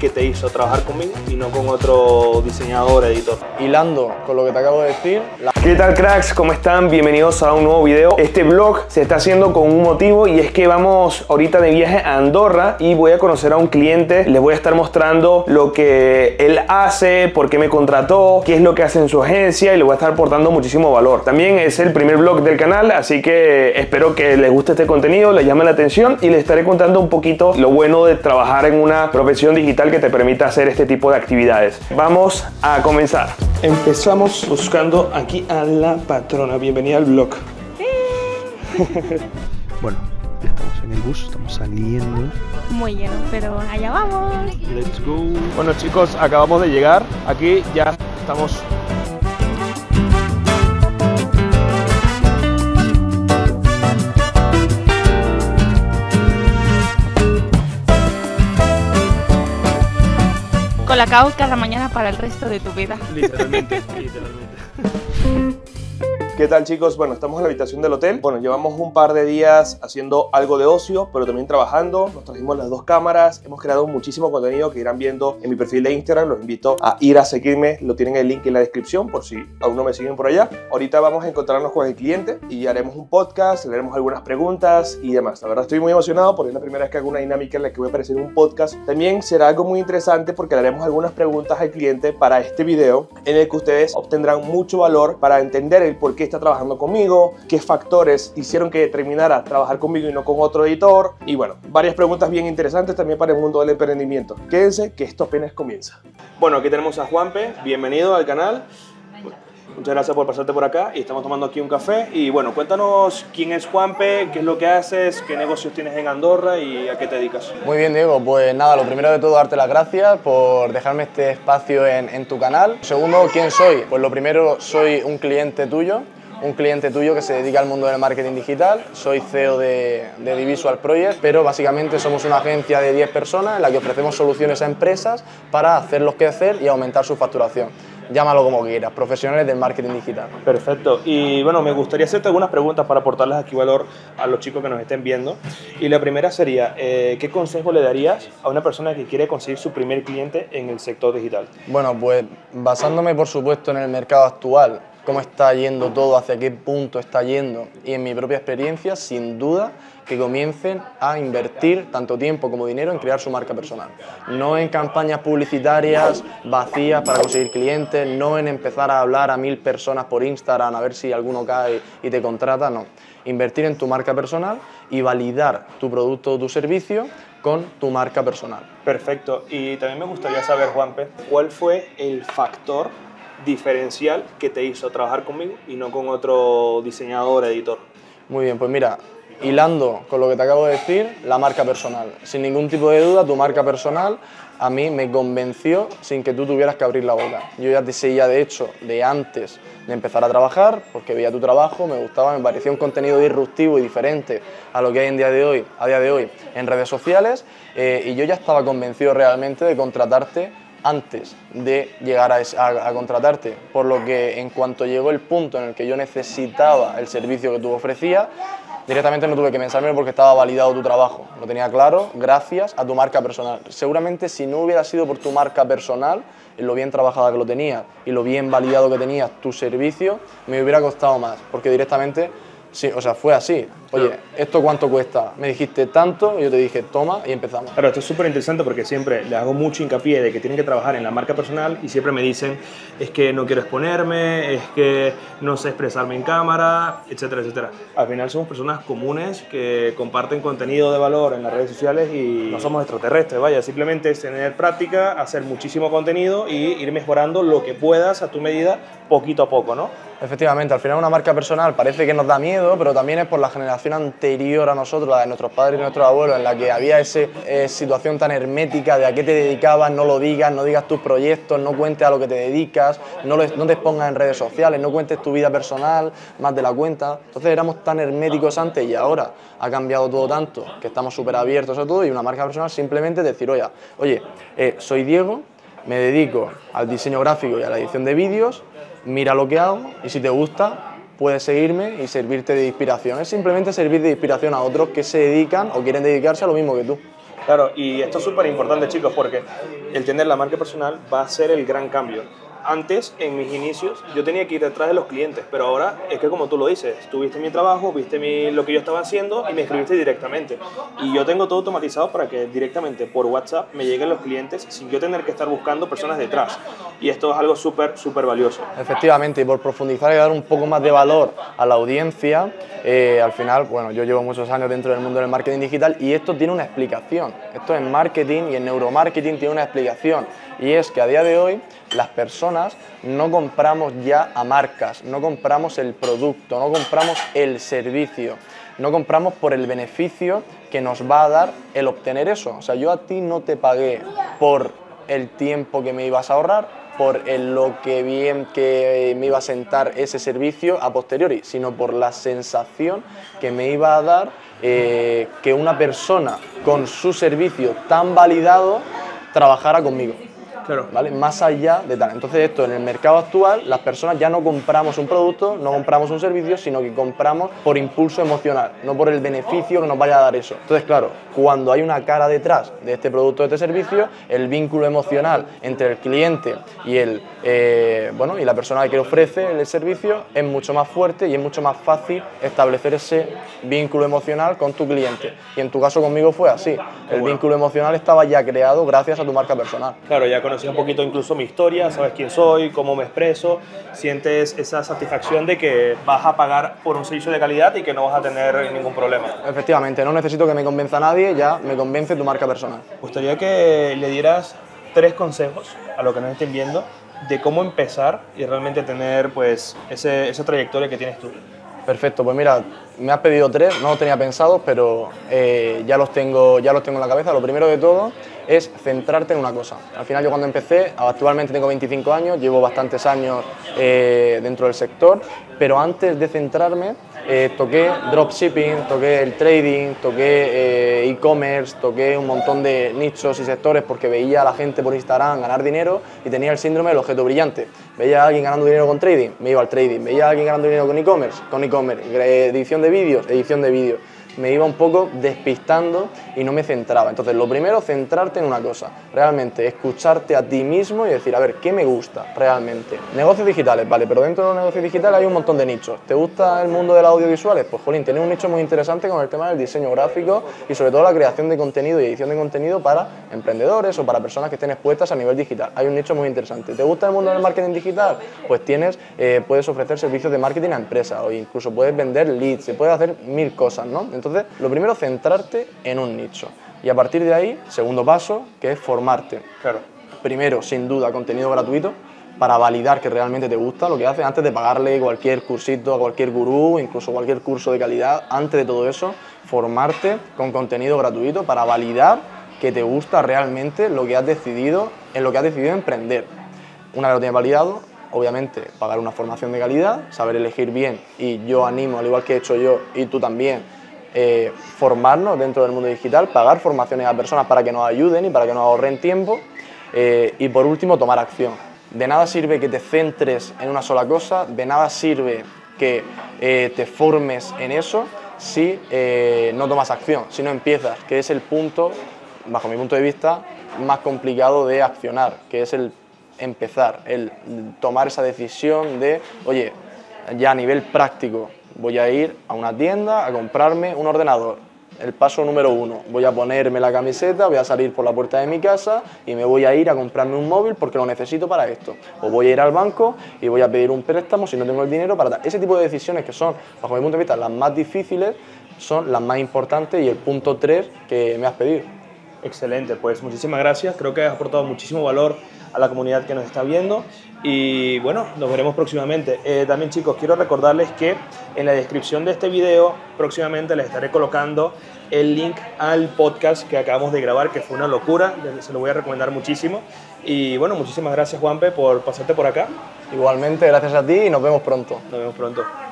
que te hizo trabajar conmigo y no con otro diseñador, editor. Hilando con lo que te acabo de decir. ¿Qué tal, cracks? ¿Cómo están? Bienvenidos a un nuevo video. Este vlog se está haciendo con un motivo y es que vamos ahorita de viaje a Andorra y voy a conocer a un cliente. Les voy a estar mostrando lo que él hace, por qué me contrató, qué es lo que hace en su agencia y le voy a estar aportando muchísimo valor. También es el primer vlog del canal, así que espero que les guste este contenido, les llame la atención y les estaré contando un poquito lo bueno de trabajar en una profesión digital que te permita hacer este tipo de actividades. Vamos a comenzar. Empezamos buscando aquí a la patrona. Bienvenida al vlog. Bueno, ya estamos en el bus, estamos saliendo. Muy lleno, pero allá vamos. Let's go. Bueno, chicos, acabamos de llegar. Aquí ya estamos. Con la caos cada mañana para el resto de tu vida. Literalmente, literalmente. ¿Qué tal, chicos? Bueno, estamos en la habitación del hotel. Bueno, llevamos un par de días haciendo algo de ocio, pero también trabajando. Nos trajimos las dos cámaras. Hemos creado muchísimo contenido que irán viendo en mi perfil de Instagram. Los invito a ir a seguirme. Lo tienen el link en la descripción por si aún no me siguen por allá. Ahorita vamos a encontrarnos con el cliente y haremos un podcast, le haremos algunas preguntas y demás. La verdad estoy muy emocionado porque es la primera vez que hago una dinámica en la que voy a aparecer en un podcast. También será algo muy interesante porque le haremos algunas preguntas al cliente para este video en el que ustedes obtendrán mucho valor para entender el por qué está trabajando conmigo, qué factores hicieron que terminara trabajar conmigo y no con otro editor. Y bueno, varias preguntas bien interesantes también para el mundo del emprendimiento. Quédense que esto apenas comienza. Bueno, aquí tenemos a Juanpe, bienvenido al canal. Muchas gracias por pasarte por acá y estamos tomando aquí un café. Y bueno, cuéntanos quién es Juanpe, qué es lo que haces, qué negocios tienes en Andorra y a qué te dedicas. Muy bien, Diego, pues nada, lo primero de todo darte las gracias por dejarme este espacio en tu canal. Segundo, ¿quién soy? Pues lo primero, soy un cliente tuyo que se dedica al mundo del marketing digital. Soy CEO de Divisual Project, pero básicamente somos una agencia de 10 personas en la que ofrecemos soluciones a empresas para hacerlos crecer y aumentar su facturación. Llámalo como quieras, profesionales del marketing digital. Perfecto. Y bueno, me gustaría hacerte algunas preguntas para aportarles aquí valor a los chicos que nos estén viendo. Y la primera sería, ¿qué consejo le darías a una persona que quiere conseguir su primer cliente en el sector digital? Bueno, pues basándome por supuesto en el mercado actual, cómo está yendo todo, hacia qué punto está yendo y en mi propia experiencia, sin duda, que comiencen a invertir tanto tiempo como dinero en crear su marca personal. No en campañas publicitarias vacías para conseguir clientes, no en empezar a hablar a 1000 personas por Instagram a ver si alguno cae y te contrata, no. Invertir en tu marca personal y validar tu producto o tu servicio con tu marca personal. Perfecto. Y también me gustaría saber, Juanpe, ¿cuál fue el factor diferencial que te hizo trabajar conmigo y no con otro diseñador, editor? Muy bien, pues mira, hilando con lo que te acabo de decir, la marca personal. Sin ningún tipo de duda, tu marca personal a mí me convenció sin que tú tuvieras que abrir la boca. Yo ya te seguía, de hecho, de antes de empezar a trabajar, porque veía tu trabajo, me gustaba, me parecía un contenido disruptivo y diferente a lo que hay a día de hoy en redes sociales, y yo ya estaba convencido realmente de contratarte antes de llegar a contratarte, por lo que en cuanto llegó el punto en el que yo necesitaba el servicio que tú ofrecías, directamente no tuve que pensármelo porque estaba validado tu trabajo. Lo tenía claro gracias a tu marca personal. Seguramente si no hubiera sido por tu marca personal, lo bien trabajada que lo tenías y lo bien validado que tenías tu servicio, me hubiera costado más, porque directamente, sí, o sea, fue así. Oye, ¿esto cuánto cuesta? Me dijiste tanto, yo te dije, toma, y empezamos. Claro, esto es súper interesante porque siempre le hago mucho hincapié de que tienen que trabajar en la marca personal y siempre me dicen, es que no quiero exponerme, es que no sé expresarme en cámara, etcétera, etcétera. Al final somos personas comunes que comparten contenido de valor en las redes sociales y no somos extraterrestres, vaya. Simplemente es tener práctica, hacer muchísimo contenido y ir mejorando lo que puedas a tu medida, poquito a poco, ¿no? Efectivamente, al final una marca personal parece que nos da miedo, pero también es por la generación anterior a nosotros, la de nuestros padres y nuestros abuelos, en la que había esa situación tan hermética de a qué te dedicabas, no lo digas, no digas tus proyectos, no cuentes a lo que te dedicas, no te expongas en redes sociales, no cuentes tu vida personal más de la cuenta. Entonces éramos tan herméticos antes y ahora ha cambiado todo tanto que estamos súper abiertos a todo, y una marca personal simplemente decir, oye, soy Diego, me dedico al diseño gráfico y a la edición de vídeos, mira lo que hago y si te gusta puedes seguirme y servirte de inspiración. Es simplemente servir de inspiración a otros que se dedican o quieren dedicarse a lo mismo que tú. Claro, y esto es súper importante, chicos, porque el tener la marca personal va a ser el gran cambio. Antes, en mis inicios, yo tenía que ir detrás de los clientes, pero ahora es que, como tú lo dices, tú viste mi trabajo, viste lo que yo estaba haciendo y me escribiste directamente. Y yo tengo todo automatizado para que directamente por WhatsApp me lleguen los clientes sin yo tener que estar buscando personas detrás. Y esto es algo súper, súper valioso. Efectivamente, y por profundizar y dar un poco más de valor a la audiencia, al final, bueno, yo llevo muchos años dentro del mundo del marketing digital y esto tiene una explicación. Esto en marketing y en neuromarketing tiene una explicación. Y es que a día de hoy las personas no compramos ya a marcas, no compramos el producto, no compramos el servicio, no compramos por el beneficio que nos va a dar el obtener eso. O sea, yo a ti no te pagué por el tiempo que me ibas a ahorrar, por lo que bien que me iba a sentar ese servicio a posteriori, sino por la sensación que me iba a dar que una persona con su servicio tan validado trabajara conmigo. Claro. ¿Vale? Más allá de tal. Entonces, esto en el mercado actual, las personas ya no compramos un producto, no compramos un servicio, sino que compramos por impulso emocional, no por el beneficio que nos vaya a dar eso. Entonces, claro, cuando hay una cara detrás de este producto, de este servicio, el vínculo emocional entre el cliente y y la persona que le ofrece el servicio es mucho más fuerte y es mucho más fácil establecer ese vínculo emocional con tu cliente. Y en tu caso conmigo fue así. El vínculo emocional estaba ya creado gracias a tu marca personal. Claro, ya conocí un poquito incluso mi historia, sabes quién soy, cómo me expreso, sientes esa satisfacción de que vas a pagar por un servicio de calidad y que no vas a tener ningún problema. Efectivamente, no necesito que me convenza nadie, ya me convence tu marca personal. Me gustaría que le dieras 3 consejos a los que nos estén viendo de cómo empezar y realmente tener pues esa trayectoria que tienes tú. Perfecto, pues mira, me has pedido 3, no los tenía pensados, pero ya los tengo en la cabeza. Lo primero de todo es centrarte en una cosa. Al final, yo cuando empecé, actualmente tengo 25 años, llevo bastantes años dentro del sector, pero antes de centrarme toqué dropshipping, toqué el trading, toqué e-commerce, toqué un montón de nichos y sectores porque veía a la gente por Instagram ganar dinero y tenía el síndrome del objeto brillante. Veía a alguien ganando dinero con trading, me iba al trading. Veía a alguien ganando dinero con e-commerce, edición de vídeos. Me iba un poco despistando y no me centraba. Entonces, lo primero, centrarte en una cosa. Realmente, escucharte a ti mismo y decir, a ver, ¿qué me gusta realmente? Negocios digitales, vale, pero dentro de los negocios digitales hay un montón de nichos. ¿Te gusta el mundo de los audiovisuales? Pues, jolín, tenés un nicho muy interesante con el tema del diseño gráfico y sobre todo la creación de contenido y edición de contenido para emprendedores o para personas que estén expuestas a nivel digital. Hay un nicho muy interesante. ¿Te gusta el mundo del marketing digital? Pues puedes ofrecer servicios de marketing a empresas o incluso puedes vender leads, se puede hacer mil cosas, ¿no? Entonces, lo primero, centrarte en un nicho. Y a partir de ahí, segundo paso, que es formarte. Claro. Primero, sin duda, contenido gratuito para validar que realmente te gusta lo que haces antes de pagarle cualquier cursito a cualquier gurú, incluso cualquier curso de calidad. Antes de todo eso, formarte con contenido gratuito para validar que te gusta realmente lo que has decidido, en lo que has decidido emprender. Una vez lo tienes validado, obviamente, pagar una formación de calidad, saber elegir bien. Y yo animo, al igual que he hecho yo y tú también, formarnos dentro del mundo digital, pagar formaciones a personas para que nos ayuden y para que nos ahorren tiempo y por último tomar acción. De nada sirve que te centres en una sola cosa, de nada sirve que te formes en eso si no tomas acción, si no empiezas, que es el punto, bajo mi punto de vista, más complicado de accionar, que es el empezar, el tomar esa decisión de, oye, ya a nivel práctico, voy a ir a una tienda a comprarme un ordenador. El paso número 1, voy a ponerme la camiseta, voy a salir por la puerta de mi casa y me voy a ir a comprarme un móvil porque lo necesito para esto. O voy a ir al banco y voy a pedir un préstamo si no tengo el dinero para tal. Ese tipo de decisiones que son, bajo mi punto de vista, las más difíciles, son las más importantes y el punto 3 que me has pedido. Excelente, pues muchísimas gracias. Creo que has aportado muchísimo valor a la comunidad que nos está viendo y bueno, nos veremos próximamente. También, chicos, quiero recordarles que en la descripción de este video próximamente les estaré colocando el link al podcast que acabamos de grabar, que fue una locura, se lo voy a recomendar muchísimo. Y bueno, muchísimas gracias, Juanpe, por pasarte por acá. Igualmente, gracias a ti y nos vemos pronto. Nos vemos pronto.